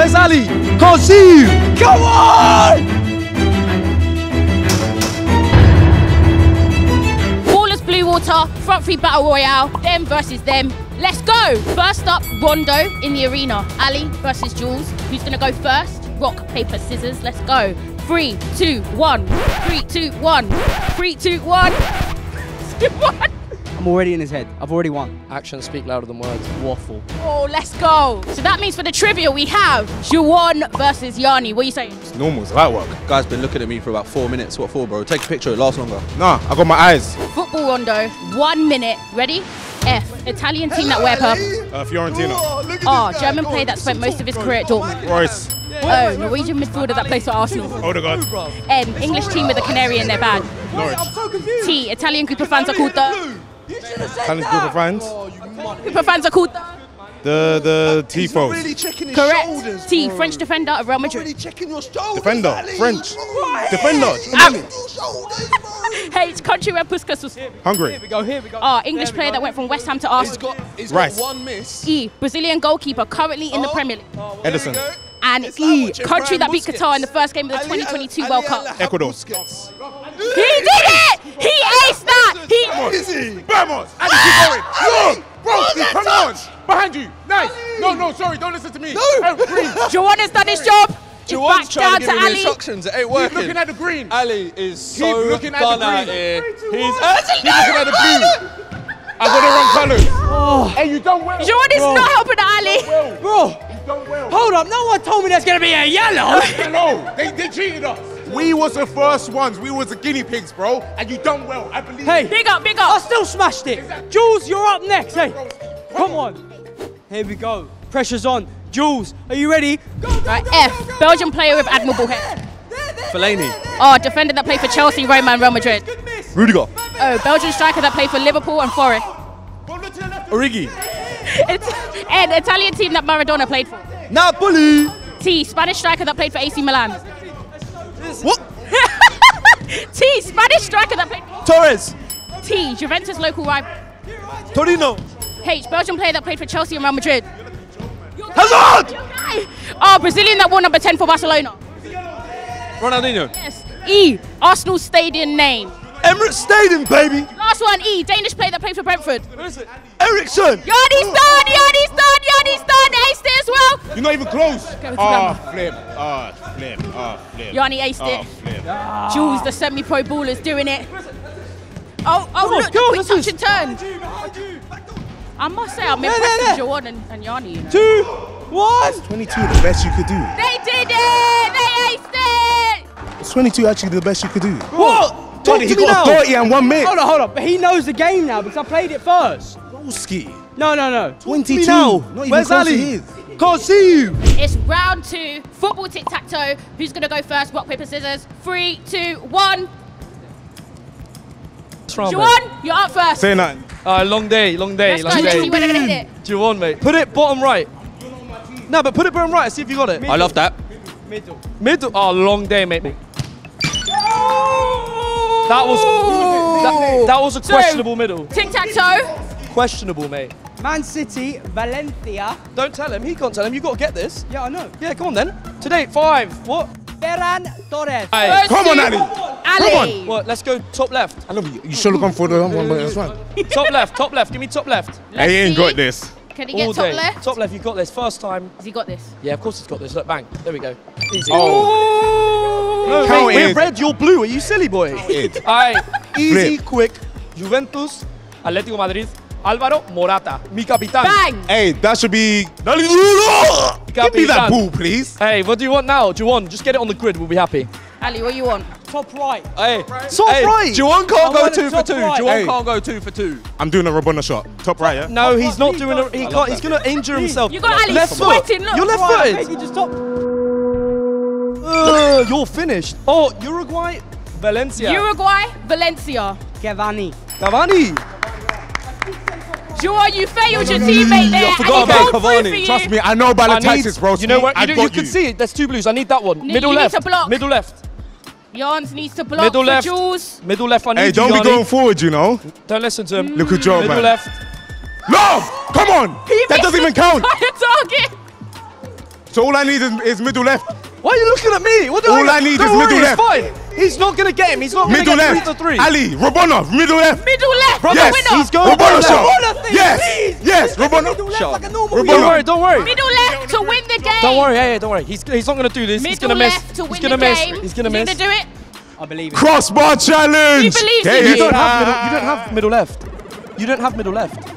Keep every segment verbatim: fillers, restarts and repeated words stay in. Where's Ali? Can't see you! Come on! Ball is blue water, front three battle royale, them versus them. Let's go! First up, Rondo in the arena. Ali versus Jules. Who's gonna go first? Rock, paper, scissors, let's go. Three, two, one. Three, two, one. Three, two, one. What? I'm already in his head. I've already won. Actions speak louder than words. Waffle. Oh, let's go. So that means for the trivia we have Juwon versus Yarni. What are you saying? It's normal. It's light work. Guy's been looking at me for about four minutes. What for, bro? Take a picture. It lasts longer. Nah, I got my eyes. Football Rondo. One minute. Ready? F. Italian team that wear purple. Uh, Fiorentina. Oh, oh German player that spent most of his career at Dortmund. Royce. Oh, Norwegian midfielder that plays for Arsenal. Odegaard. N. English team with a canary in their band. Norwich. T. Italian group of fans are called the... Italian group of fans? Oh, group of fans are called the... The, the Tifos. Really correct. T, bro. French defender of Real Madrid. Really checking your shoulders, defender, Ali. French. Right. Defender. Shoulders, H, country where Puskas was. Hungary. Here we go, here we go. R, English player go. that went from West Ham to Arsenal. He's got, he's got one miss. E, Brazilian goalkeeper currently oh. in the Premier League. Oh, Edison. And it's E, country that beat Qatar in the first game of the Ali, twenty twenty-two Ali, World Ali, Cup. Ecuador. He did it! He aced that! He... Vamos! Ali, keep going! Bro, come on! Behind you! Nice! Ali. No, no, sorry, don't listen to me! No! Juwon has done his job! Juwon's trying to give me the instructions, it ain't working! Keep looking at the green! Ali is so looking at done at here! He's, He's looking at the blue! I got the wrong colour! Oh. Hey, you done well! Juwon is Bro. not helping Ali! Well. Bro! You done well! Hold up, no one told me there's gonna be a yellow! No, they, they cheated us! We was the first ones. We was the guinea pigs, bro. And you done well. I believe. Hey, big up, big up. I still smashed it. Exactly. Jules, you're up next. Hey, come, come on. on. Here we go. Pressure's on. Jules, are you ready? Go, go, right, go, F. Go, go, go, Belgian go, go. player with admirable hair. Fellaini. Oh, defender that played for Chelsea, Roma, and Real Madrid. Rudiger. Oh, Belgian striker that played for Liverpool and Forest. Origi. N, Italian team that Maradona played for. Napoli. T, Spanish striker that played for A C Milan. What? T, Spanish striker that played... Torres. T, Juventus local rival. Torino. H, Belgian player that played for Chelsea and Real Madrid. Hazard! Oh, Brazilian that wore number ten for Barcelona. Ronaldinho. Yes. E, Arsenal stadium name. Emirates Stadium, baby. Last one, E, Danish player that played for Brentford. Where is it? Ericsson. Yarni's done, Yarni's done, Yarni's done. Aced it as well. You're not even close. Ah, oh, flip, ah, oh, flip, ah, oh, flip. Yarni aced oh, it. Flip. Ah. Jules, the semi-pro baller's doing it. Oh, oh, look, God, quick touch and turn. Behind you, behind you. I must say, I'm impressed with Juwon and, and Yarni. You know? Two, one. It's twenty-two, the best you could do. They did it, they aced it. It's twenty-two actually the best you could do. What? Talk he got now. thirty and one minute. Hold on, hold on. But he knows the game now because I played it first. Rolski. No, no, no. twenty-two. Not even Where's Ali? Can't see you. It's round two. Football tic-tac-toe. Who's going to go first? Rock, paper, scissors. Three, two, one. Juwon, you're up first. Say nothing. Uh, long day, long day, long day. Juwon, mate. Put it bottom right. No, but put it bottom right. See if you got it. Middle. I love that. Middle. Middle. Oh, long day, mate. That was that, that was a questionable so, middle. Tic-tac-toe. Questionable, mate. Man City, Valencia. Don't tell him. He can't tell him. You got to get this. Yeah, I know. Yeah, come on then. Today, five. What? Ferran Torres. Aye. Come on, Ali. Ali. Come on. Well, let's go top left. I love you. You should have gone for the one, but that's fine. Top left. Top left. Give me top left. Let's he ain't see. got this. Can he get All top day. left? Top left. You got this. First time. Has he got this? Yeah, of course he's got this. Look, bang. There we go. Easy. Oh. No, wait, we're red, you're blue. Are you silly, boy? Alright, easy, Flip. quick. Juventus, Atletico Madrid, Alvaro Morata, mi capitán. Bang! Hey, that should be... Give me that ball, please. Hey, what do you want now? Juwon, just get it on the grid. We'll be happy. Ali, what do you want? Top right. Hey, top right. Top right. Juwon can't go two for two. Juwon hey. can't go two for two. I'm doing a Rabona shot. Top right, yeah? No, he's not doing a... He can't, he's going to injure himself. You got Ali sweating, look. You're left-footed. Uh, you're finished. Oh, Uruguay, Valencia. Uruguay, Valencia. Cavani. Cavani. Juwon, you failed no, no, your no, teammate no, no, no, there. I forgot about Cavani. For you. Trust me, I know Balotelli's, bro. You know what? You, you, you can see it. There's two blues. I need that one. Need, middle you left. Need to block. Middle left. Yarns needs to block. Middle left. Jules. Middle left. I need hey, don't you, be going forward, you know. Don't listen to him. Mm. Look at Joe, man. Middle left. No! Come on! He that doesn't even count. Target. So all I need is, is middle left. Why are you looking at me? What do all I, I need don't is worry, middle left. It's fine. He's not going to get him. He's not going to get three to three. Ali, Rabona, middle left. Middle left. Brother, yes. Winner. He's going Rabona shot. Rabona thing, yes. Please. Yes. Rabona shot. Like don't worry. Don't worry. Middle left to win the game. Don't worry. Yeah, yeah. Don't worry. He's he's not going to do this. Middle he's going to miss. He's going to miss. He's going to miss. He's going to do it. I believe. Crossbar challenge. You believe in you? You don't have middle left. You don't have middle left.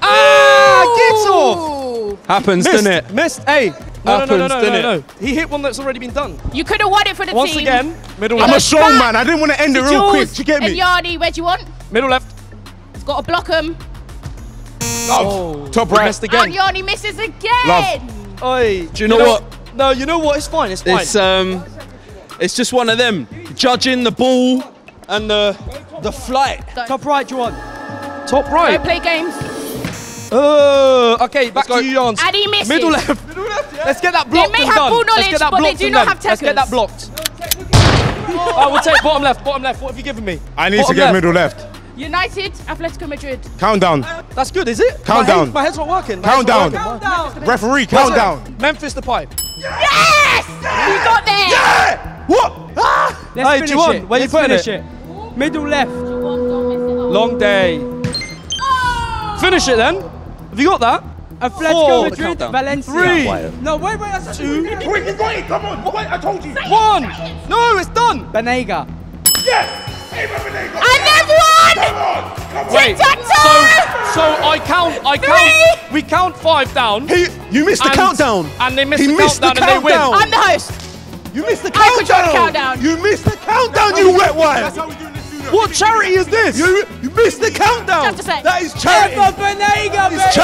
Ah! Get off. Happens, doesn't it? Missed. Hey. No, happens, no, no, no, no, no, no. He hit one that's already been done. You could have won it for the Once team. Once again, middle left. I'm a showman. I didn't want to end it real quick. Do you get me? And Yarni, where do you want? Middle left. He's got to block him. Oh, oh. Top right. Missed again. And Yarni misses again. Oi. Do you know, you know what? No, you know what? It's fine. It's fine. It's, um, it's just one of them. Judging the ball and the the flight. Don't. Top right, Juwon. Top right. Don't play games. Oh, uh, okay, back to you, Yarns. And he misses. Middle left. Middle left, yeah. Let's get that blocked. They may have done. Ball knowledge, but they do not have techers. Let's get that blocked. I will take bottom left, bottom left. What have you given me? I need bottom to get left. Middle left. United, Atletico Madrid. Countdown. That's good, is it? Countdown. My, head, my head's not working. Countdown. Countdown. Referee, countdown. Memphis the pipe. Yes! You yes! got there. Yeah! What? Ah! Let's hey, finish Juwon, it. Where Let's you finish it? it. Middle left. Long day. Finish it then. Have you got that? Atletico Madrid, Valencia. Three. No, wait, wait. That's two. Wait, he's right. Come on. Wait, I told you. One. No, it's done. Benega. Yes. And everyone. Come on. Come on. Wait. So, so I count. I count. Three. We count five down. Hey, you missed the and, countdown. And they missed, the, missed countdown the countdown and they countdown. win. I'm the host. You missed the I countdown. countdown. You missed the countdown. That's you wet wire. That's how we do it. What charity is this? You, you missed the countdown. That is charity. Benega, it's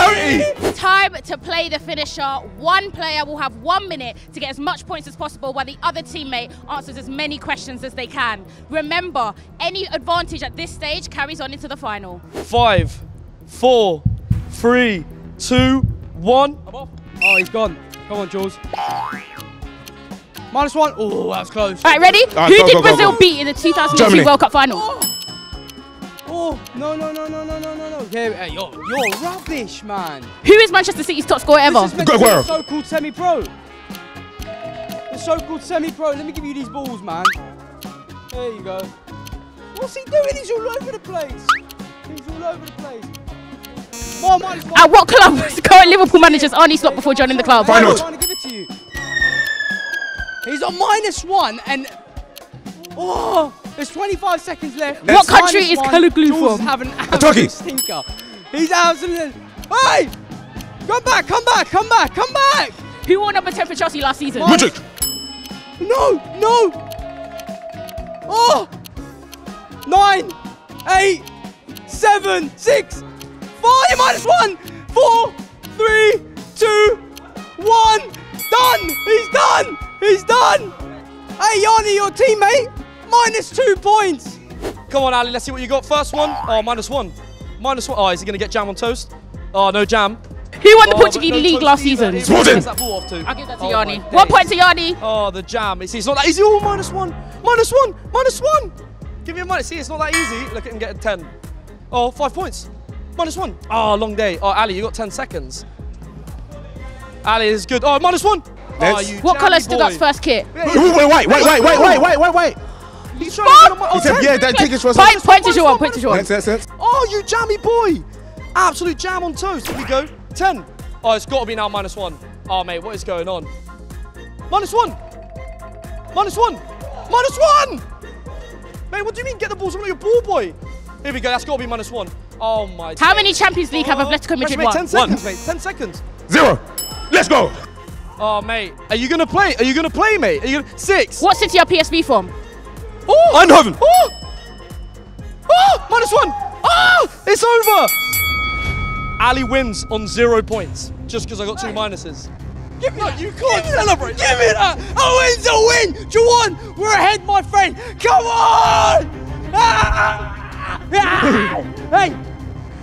charity. Time to play the finisher. One player will have one minute to get as much points as possible while the other teammate answers as many questions as they can. Remember, any advantage at this stage carries on into the final. Five, four, three, two, one. I'm off. Oh, he's gone. Come on, Jules. Minus one. Oh, that was close. All right, ready? All right, Who go, did go, Brazil go, go. beat in the two thousand two World Cup final? Oh, no, no, no, no, no, no, no, no. You're, you're rubbish, man. Who is Manchester City's top scorer ever? This is the so-called semi-pro. The so-called semi-pro. Let me give you these balls, man. There you go. What's he doing? He's all over the place. He's all over the place. One, minus one. At what club was current Liverpool manager's Arnie Slot before joining the club? Why not? I'm trying to give it to you. He's on minus one and oh, there's twenty-five seconds left. What country is Kaluglu from? Turkey. Stinker. He's absolutely. Hey, come back, come back, come back, come back. Who won number ten for Chelsea last season? Magic. No, no. Oh, nine, eight, seven, six, five, minus one, four, three, two, one. Done. He's done. He's done! Hey, Yarni, your teammate, minus two points. Come on, Ali, let's see what you got. First one. Oh, minus one. Minus one. Oh, is he going to get jam on toast? Oh, no jam. Who won the oh, Portuguese no league last season? Sporting. I'll give that to oh, Yarni. One point to Yarni. Oh, the jam. It's, it's not that easy. Oh, minus one. Minus one. Minus one. Give me a minus. See, it's not that easy. Look at him getting ten. Oh, five points. Minus one. Oh, long day. Oh, Ali, you got ten seconds. Ali is good. Oh, minus one. Oh, what colour is Stuttgart's first kit? Wait, wait, wait, wait, wait, wait, wait, wait, wait. He's trying to get on my... Oh, he said, yeah, that ticket's for us. Point, point to Juwon, point to Juwon. Oh, you jammy boy. Absolute jam on toast. Here we go. ten. Oh, it's got to be now minus one. Oh, mate, what is going on? Minus one. Minus one. Minus one. Mate, what do you mean get the balls? I'm not your ball boy. Here we go. That's got to be minus one. Oh, my... How many Champions League have Atletico Madrid won? ten seconds, mate. ten seconds. Zero. Let's go. Oh, mate. Are you going to play? Are you going to play, mate? Are you gonna... Six. What city are P S V from? Oh! Eindhoven. Oh! Oh! Minus one. Oh! It's over. Ali wins on zero points just because I got two minuses. Give me no, that. You can't celebrate. Give me that. I win the win. Juwon, we're ahead, my friend. Come on. Ah! Ah! Hey.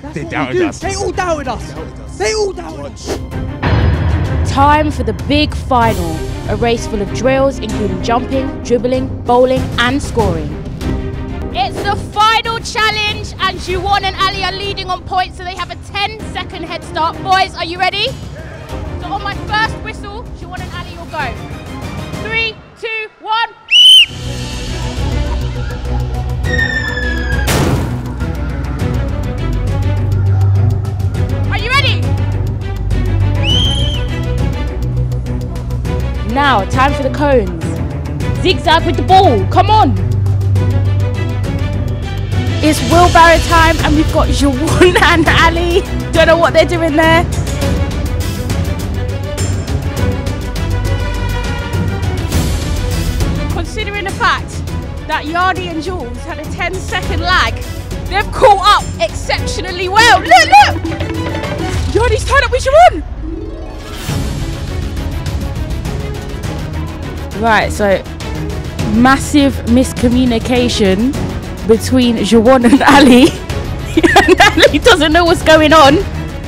That's they what doubted we do. us. They all doubted us. Doubted us. They all doubted us. Time for the big final, a race full of drills including jumping, dribbling, bowling and scoring. It's the final challenge and Juwon and Ali are leading on points so they have a ten second head start. Boys, are you ready? So on my first whistle, she'll want an alley, you'll go. Three, two, one. Are you ready? Now, time for the cones. Zigzag with the ball, come on. It's wheelbarrow time and we've got Juwon and Ali. Don't know what they're doing there. Considering the fact that Yardi and Jules had a ten second lag, they've caught up exceptionally well. Look, look! Yardi's tied up with Juwon! Right, so massive miscommunication between Juwon and Ali. And Ali doesn't know what's going on.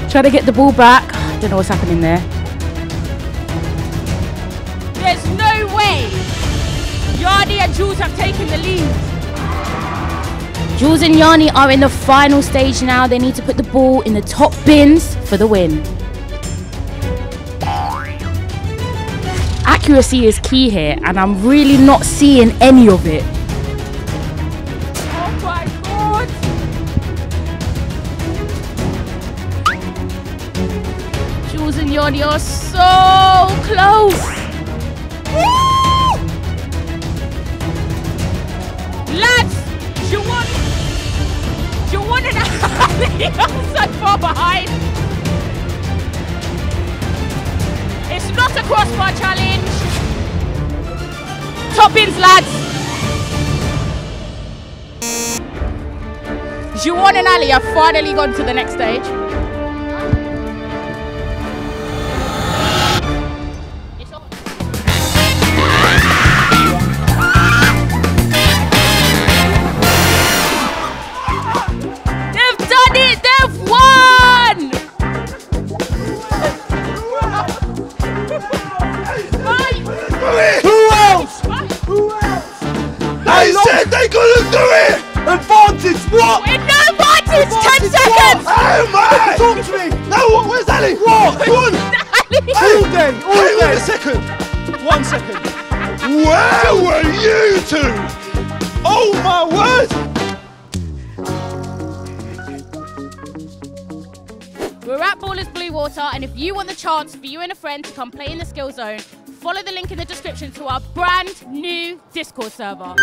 Trying to get the ball back. I don't know what's happening there. There's no way Yarni and Jules have taken the lead. Jules and Yarni are in the final stage now. They need to put the ball in the top bins for the win. Accuracy is key here, and I'm really not seeing any of it. Oh my God! Jules and Yarni are so close. Lads, Juwon, Juwon and Ali are so far behind. It's not a crossbar challenge. Top ins, lads. Juwon and Ali have finally gone to the next stage. And if you want the chance for you and a friend to come play in the skill zone, follow the link in the description to our brand new Discord server.